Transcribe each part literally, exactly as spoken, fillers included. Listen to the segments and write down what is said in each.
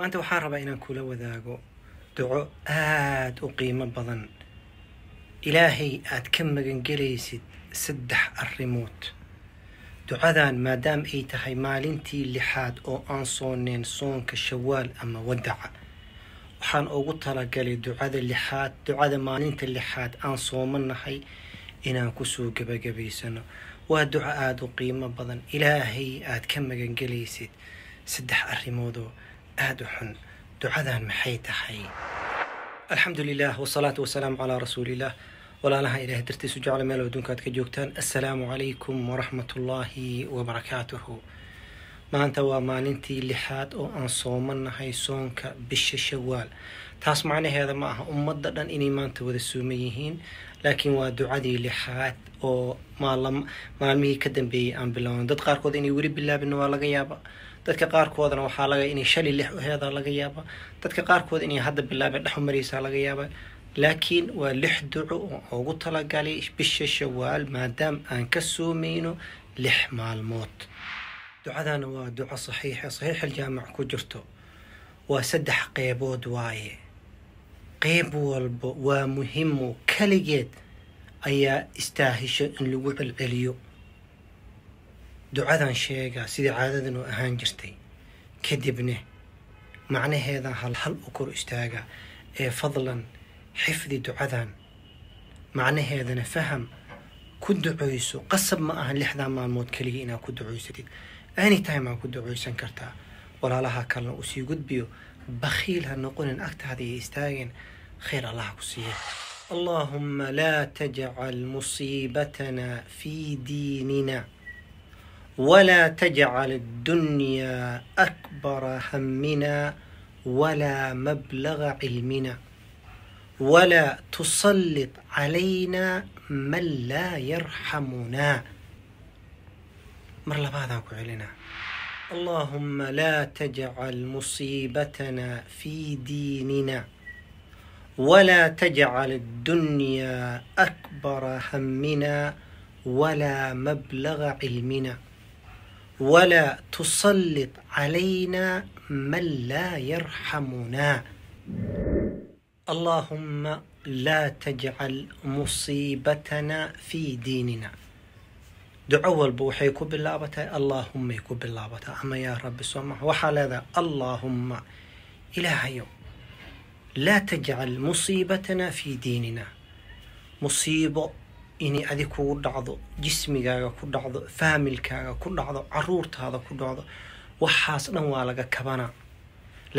maanta waxaan rabaa inaan kula wadaago duco aad u qiimo badan ilaahay aad ka magan galaysid saddex arrimood ducadan maadaam ay tahay maalintii lixaad oo aan sooneen soonka shawaal ama wadaca waxaan ugu talagalay ducada lixaad ducada maalinta lixaad aan soomanahay inaan ku soo gabagabaysano waa duco aad u qiimo badan ilaahay aad ka magan galaysid saddex arrimood oo aad u xun ducadan maxay tahay الحمد لله والصلاة والسلام على رسول الله ولا لها إله درتي سجع على مال ودونكات كجوكتان السلام عليكم ورحمة الله وبركاته ما أنت وما ننتي لحاد أو أنصومن هاي صونك بش شوال تاس معني هذا معها أمضدا إني ما أنت وذسوميهين لكن ودعدي لحاد أو ما لم ما لم يقدم بي أم بلون ضد قارقود إني وري بالله بالنوار لقيابا dadka qaar koodana waxa laga inay shali lix u heeda laga yaabo dadka qaar kood inay hadda bilaabay dhaxu mariisa laga yaabo laakiin waa lix duco oo ugu tala galay bisha shawaal maadaam aan ka suumayno lix maalmood ducadana waa duco saxiix saxiix jaamac ku jirto waa saddex qaybood waaye qayb walba waa muhiim kaligeed ayaa istaahisho in lagu celceliyo ducadan sheega sidii caadadan oo ahaan jirtay kadibna macnaheeda hal hal u kor istaaga ee fadlan xifdi ducadan macnaheedana faham ku duceyso qasab ma aha lixda maalmood kaliya inaa ku duceysatid any time aa ku duceysan kartaa walaalaha kalena u sii gudbiyo bakhiil ha noqonin agtaada iyo istaageen khayr allah ku siiya اللهم لا تجعل مصيبتنا في ديننا ولا تجعل الدنيا أكبر همنا ولا مبلغ علمنا ولا تسلط علينا من لا يرحمنا مرلا بعضا كعلنا اللهم لا تجعل مصيبتنا في ديننا ولا تجعل الدنيا أكبر همنا ولا مبلغ علمنا ولا تسلط علينا من لا يرحمنا اللهم لا تجعل مصيبتنا في ديننا دعوة البوحي كبلابتا اللهم كبلابتا أما يا رب سمح وحال هذا اللهم إلهي يوم لا تجعل مصيبتنا في ديننا مصيبة إني أدي كود عضو جسمي كا كود عضو فاميل كا كود عضو عروت هذا كود عضو وحاس نوالك كبنا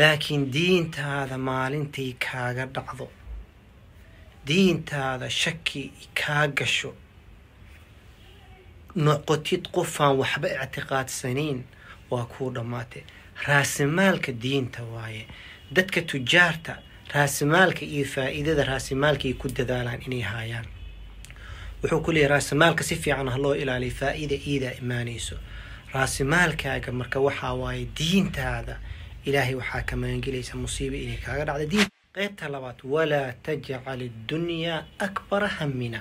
لكن دين هذا مالين تي كا كود عضو دين هذا شكي كا جشو نقطة قفا وحب اعتقاد سنين وأكود ماتي راس مالك دين تواي دتك تجارته راس مالك إيفا إذا راس مالك يكود ذالان إني هايان wuxuu ku leeyahay raasmaalka si fiican halo ilaalay faa'iido iida iimaanayso raasmaalkaaga marka waxa waay diintaada ilaahay waxa ka maangelaysa musiibo inay kaaga dhacdo diin qaybta labaad wala taj'al ad-dunya akbar hammina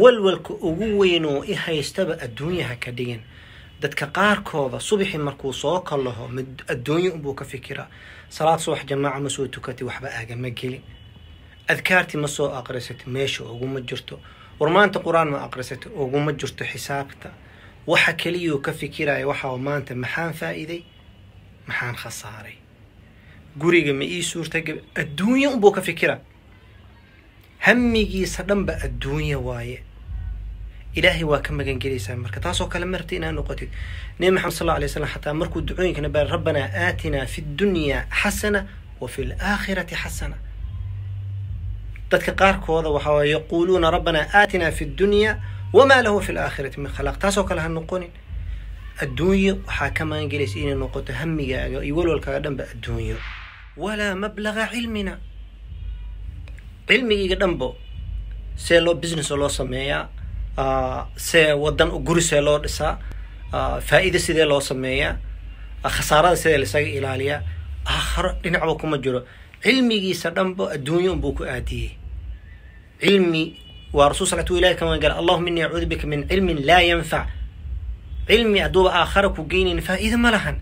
walwalku ugu weyno ee haystaba adduunyaha ka dhigan dadka qaarkooda subaxii markuu soo kalaho adduunyo buu ka fikira salaad subax jamaaca ma soo tukati waxba aaga ma gelin adkaarti ma soo aqrisatay meesha ugu ma jirto ورمانت قرآن ما أقرأت وقوم جرت حسابته وحكليه كفكرة وحا ومانت محان فائدي محان خساري قريق ما إيه سورة جب الدنيا أبوك فكرة هم يجي صدم بقى الدنيا واي إلهي وكم جن جلسة مركتاسو كلام مرتين أنا قتيل نبي محمد صلى الله عليه وسلم حتى مركو دعوني كنا بقى ربنا آتنا في الدنيا حسنة وفي الآخرة حسنة dadka qaar kooda waxa ay yaquluuna rabbana aatina fi dunya wama lahu fi al-akhirati min khalaq taasoo kala hanuqonin adduunyo waxa kama ingilis inay noqoto hamigaaga iyo walwalka dhanba adduunyo wala mablagha ilmina ilmiga dhanbo see loo business loo sameeyaa see wadan u guri see loo dhisaa faa'iido sidee loo sameeyaa khasaarada sidee laga ilaaliyaa aakhir dhinacba kuma jiro علمي سدنب الدنيا بوك آتيه علمي ورسول صلى الله عليه وسلم قال اللهم إني أعوذ بك من علم لا ينفع علمي أدوب آخرك وجيني فإذا ما لهن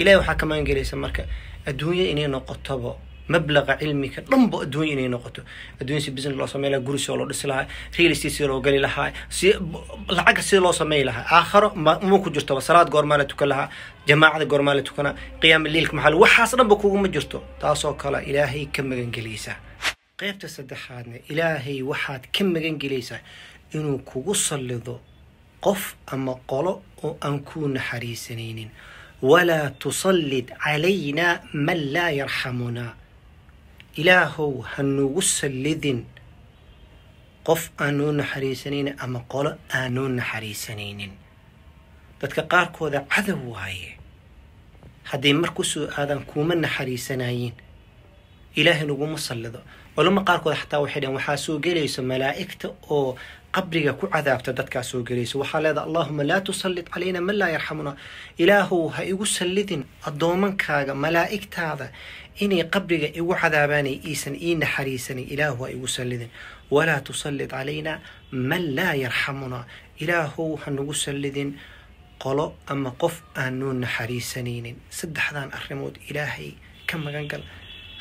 إلهي وحا كمان جليسا مركا الدنيا إني نقطبا مبلغ علمي كنبو الدنيا إني نقطو الدنيا سي بزنس لو سميلها غوريس لو دسلها ريل استيت سي لو غلي لها سي لعق سي لو سميلها آخر ما كو جرتو صلاة غورماله تكلها جماعة غورماله تكنا قيام الليل كمحل وحاس دنبو كوغو ما جرتو تاسو كلا إلهي كمغن جليسا قيبتا صدخادنا إلهي وحاد كمغن جليسا إنو كوغو صليدو قف أما قلو أو أنكون حريسنين ولا تسلط علينا من لا يرحمنا إلهو هنوغو سلدين قف أنون حريسنين أما قال أنون حريسنين دادك قاركو دا عذو هاي هادي مركوسو آدان كومن حريسنين إلهي نوغو مسلدو ولما قاركو دا حتى وحيدا وحاسو جليسو ملائكة أو قبرك كو عذابتا دادكا سو جليسو وحا لذا اللهم لا تسلط علينا من لا يرحمنا إلهو هايغو سلدين الدومن كاغا ملائكة هذا إني قبرك إيو عذاباني إيسن إين حريسني إلهو إيو سلدين ولا تسلط علينا من لا يرحمنا إلهو هنو سلدين قلو أما قف أنون حريسنين سد حدان أرمود إلهي كم غنقل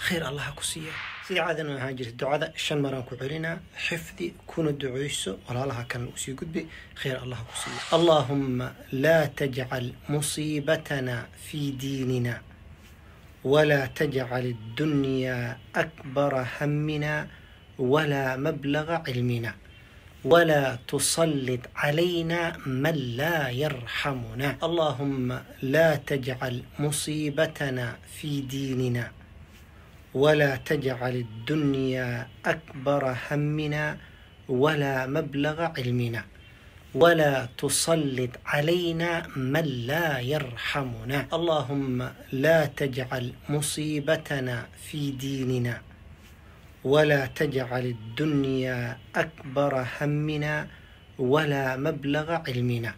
خير الله كسية سيدي عادنا هاجر الدعاء شن مرانكو علينا حفظي كون الدعويسو ولا لها كان أسي قدبي خير الله كسية اللهم لا تجعل مصيبتنا في ديننا ولا تجعل الدنيا أكبر همنا ولا مبلغ علمنا ولا تسلط علينا من لا يرحمنا اللهم لا تجعل مصيبتنا في ديننا ولا تجعل الدنيا أكبر همنا ولا مبلغ علمنا ولا تسلط علينا من لا يرحمنا اللهم لا تجعل مصيبتنا في ديننا ولا تجعل الدنيا أكبر همنا ولا مبلغ علمنا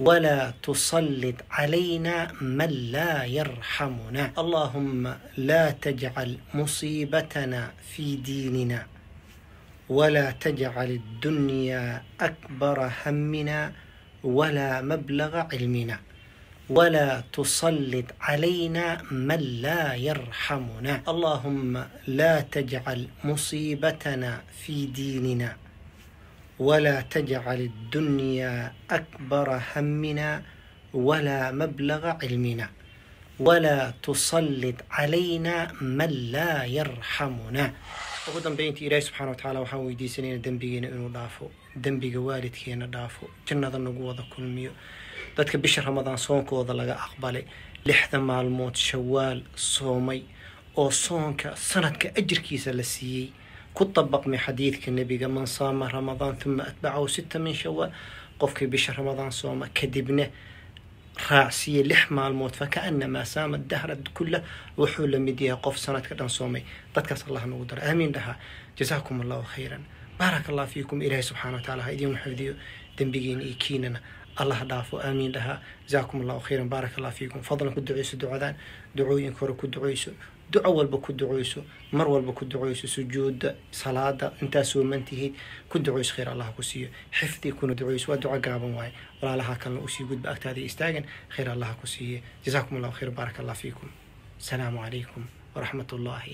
ولا تسلط علينا من لا يرحمنا اللهم لا تجعل مصيبتنا في ديننا ولا تجعل الدنيا أكبر همنا ولا مبلغ علمنا ولا تسلط علينا من لا يرحمنا اللهم لا تجعل مصيبتنا في ديننا ولا تجعل الدنيا أكبر همنا ولا مبلغ علمنا ولا تسلط علينا من لا يرحمنا ugu dambeyntii Ilaahay subhanahu wa ta'ala waxaan weydiisanay dambigeena inuu dhaafo dambiga waalidkeena dhaafo jannada nagu wada kulmiyo dadka bisha Ramadaan soonkooda laga aqbalay lixda maalmood shawaal soomay oo soonka sanadka ajirkiisa la siiyay ku tabaqmi xadiidka nabiga man saama Ramadaan thumma atba'ahu sita min shawaal qofkii bisha Ramadaan sooma kadibna راسي لحمة الموت فكأنما سام الدهر كله وحول مديها قف سنة كدن صومي تتكسر الله نقدر آمين لها جزاكم الله خيرا بارك الله فيكم إلهي سبحانه وتعالى هيديهم حفظيو دنبيين إيكيننا الله دافو آمين لها جزاكم الله خيرا بارك الله فيكم فضلا كد دعويسو دعوذان دعوين كورو كد دعويسو دعوال بكد دعويسو مروال بكد دعويسو سجود صلاة انتاسو منتهي كد دعويس خير الله كسيو حفظي كونو دعويس ودعا قابا واي ولا لها كان لأسي قد بأكت هذه استاغن خير الله كسيو جزاكم الله خير بارك الله فيكم السلام عليكم ورحمة الله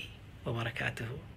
وبركاته.